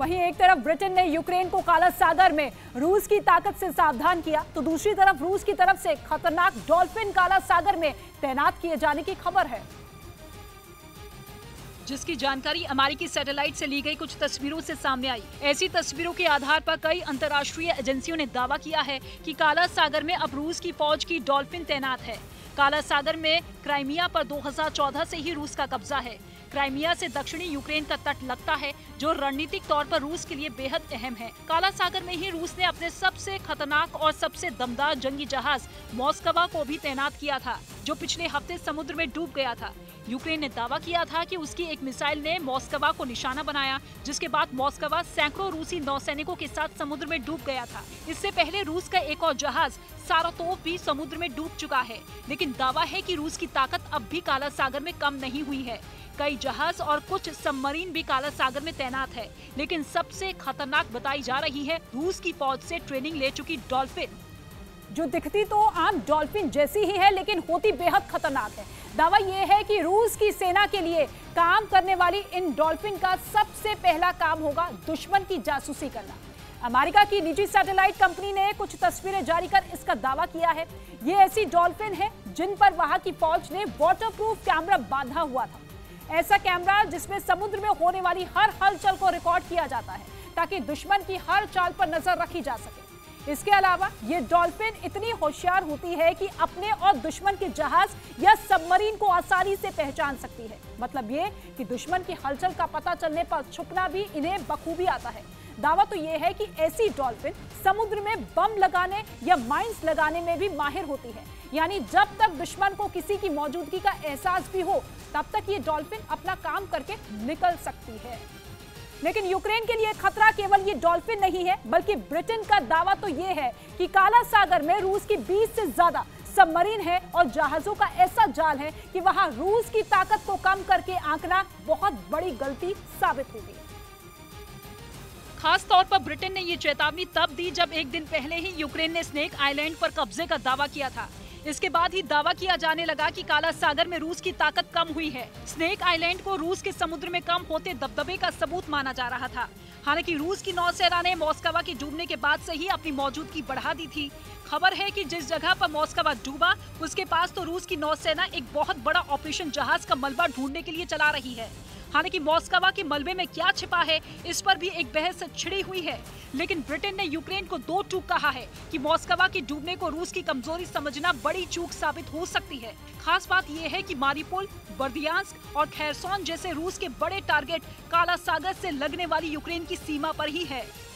वहीं एक तरफ ब्रिटेन ने यूक्रेन को काला सागर में रूस की ताकत से सावधान किया, तो दूसरी तरफ रूस की तरफ से खतरनाक डॉल्फिन काला सागर में तैनात किए जाने की खबर है, जिसकी जानकारी अमेरिकी सैटेलाइट से ली गई कुछ तस्वीरों से सामने आई। ऐसी तस्वीरों के आधार पर कई अंतर्राष्ट्रीय एजेंसियों ने दावा किया है कि काला सागर में अब रूस की फौज की डॉल्फिन तैनात है। काला सागर में क्राइमिया पर 2014 से ही रूस का कब्जा है। क्राइमिया से दक्षिणी यूक्रेन का तट लगता है, जो रणनीतिक तौर पर रूस के लिए बेहद अहम है। काला सागर में ही रूस ने अपने सबसे खतरनाक और सबसे दमदार जंगी जहाज मॉस्कवा को भी तैनात किया था, जो पिछले हफ्ते समुद्र में डूब गया था। यूक्रेन ने दावा किया था कि उसकी एक मिसाइल ने मॉस्कवा को निशाना बनाया, जिसके बाद मॉस्कवा सैकड़ों रूसी नौसैनिकों के साथ समुद्र में डूब गया था। इससे पहले रूस का एक और जहाज सारातोव भी समुद्र में डूब चुका है, लेकिन दावा है कि रूस की ताकत अब भी काला सागर में कम नहीं हुई है। कई जहाज और कुछ सबमरीन भी काला सागर में तैनात है, लेकिन सबसे खतरनाक बताई जा रही है रूस की फौज से ट्रेनिंग ले चुकी डॉल्फिन, जो दिखती तो आम डॉल्फिन जैसी ही है लेकिन होती बेहद खतरनाक है। दावा यह है कि रूस की सेना के लिए काम करने वाली इन डॉल्फिन का सबसे पहला काम होगा दुश्मन की जासूसी करना। अमेरिका की निजी सैटेलाइट कंपनी ने कुछ तस्वीरें जारी कर इसका दावा किया है। ये ऐसी डॉल्फिन है जिन पर वहां की फौज ने वाटरप्रूफ कैमरा बांधा हुआ था, ऐसा कैमरा जिसमें समुद्र में होने वाली हर हलचल को रिकॉर्ड किया जाता है ताकि दुश्मन की हर चाल पर नजर रखी जा सके। इसके अलावा ये डॉल्फिन इतनी होशियार होती है कि अपने और दुश्मन के जहाज या सबमरीन को आसानी से पहचान सकती है। मतलब ये कि दुश्मन की हलचल का पता चलने पर छुपना भी इन्हें बखूबी आता है। दावा तो ये है कि ऐसी डॉल्फिन समुद्र में बम लगाने या माइंस लगाने में भी माहिर होती है, यानी जब तक दुश्मन को किसी की मौजूदगी का एहसास भी हो तब तक ये डॉल्फिन अपना काम करके निकल सकती है। लेकिन यूक्रेन के लिए खतरा केवल ये डॉल्फिन नहीं है, बल्कि ब्रिटेन का दावा तो ये है कि काला सागर में रूस की 20 से ज्यादा सबमरीन है और जहाजों का ऐसा जाल है कि वहां रूस की ताकत को कम करके आंकना बहुत बड़ी गलती साबित होगी। खास तौर पर ब्रिटेन ने ये चेतावनी तब दी जब एक दिन पहले ही यूक्रेन ने स्नेक आइलैंड पर कब्जे का दावा किया था। इसके बाद ही दावा किया जाने लगा कि काला सागर में रूस की ताकत कम हुई है। स्नेक आइलैंड को रूस के समुद्र में कम होते दबदबे का सबूत माना जा रहा था। हालांकि रूस की नौसेना ने मॉस्कवा के डूबने के बाद से ही अपनी मौजूदगी बढ़ा दी थी। खबर है कि जिस जगह पर मॉस्कवा डूबा उसके पास तो रूस की नौसेना एक बहुत बड़ा ऑपरेशन जहाज का मलबा ढूंढने के लिए चला रही है। हालांकि मॉस्कवा के मलबे में क्या छिपा है इस पर भी एक बहस छिड़ी हुई है, लेकिन ब्रिटेन ने यूक्रेन को दो टूक कहा है कि मॉस्कवा के डूबने को रूस की कमजोरी समझना बड़ी चूक साबित हो सकती है। खास बात यह है कि मारीपोल, बर्दियांस्क और खैरसौन जैसे रूस के बड़े टारगेट काला सागर से लगने वाली यूक्रेन की सीमा पर ही है।